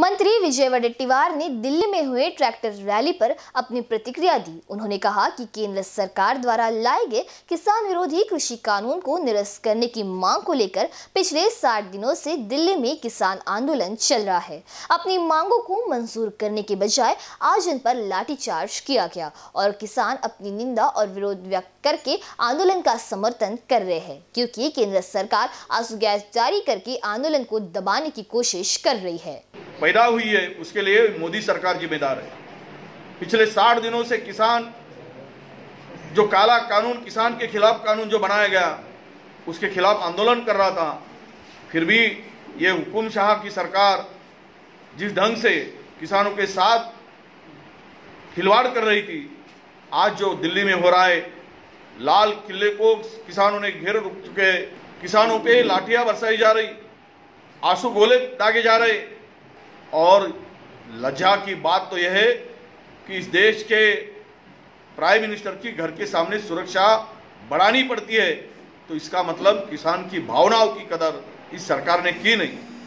मंत्री विजय वडेट्टीवार ने दिल्ली में हुए ट्रैक्टर रैली पर अपनी प्रतिक्रिया दी। उन्होंने कहा कि केंद्र सरकार द्वारा लाए गए किसान विरोधी कृषि कानून को निरस्त करने की मांग को लेकर पिछले 60 दिनों से दिल्ली में किसान आंदोलन चल रहा है। अपनी मांगों को मंजूर करने के बजाय आज इन पर लाठीचार्ज किया गया और किसान अपनी निंदा और विरोध व्यक्त करके आंदोलन का समर्थन कर रहे हैं, क्योंकि केंद्र सरकार आंसू गैस जारी करके आंदोलन को दबाने की कोशिश कर रही है। पैदा हुई है उसके लिए मोदी सरकार जिम्मेदार है। पिछले 60 दिनों से किसान जो काला कानून, किसान के खिलाफ कानून जो बनाया गया, उसके खिलाफ आंदोलन कर रहा था। फिर भी ये हुकुम शाह की सरकार जिस ढंग से किसानों के साथ खिलवाड़ कर रही थी, आज जो दिल्ली में हो रहा है, लाल किले को किसानों ने घेर रुक चुके हैं। किसानों पे लाठियां बरसाई जा रही, आंसू गोले दागे जा रहे और लज्जा की बात तो यह है कि इस देश के प्राइम मिनिस्टर की घर के सामने सुरक्षा बढ़ानी पड़ती है, तो इसका मतलब किसान की भावनाओं की कदर इस सरकार ने की नहीं।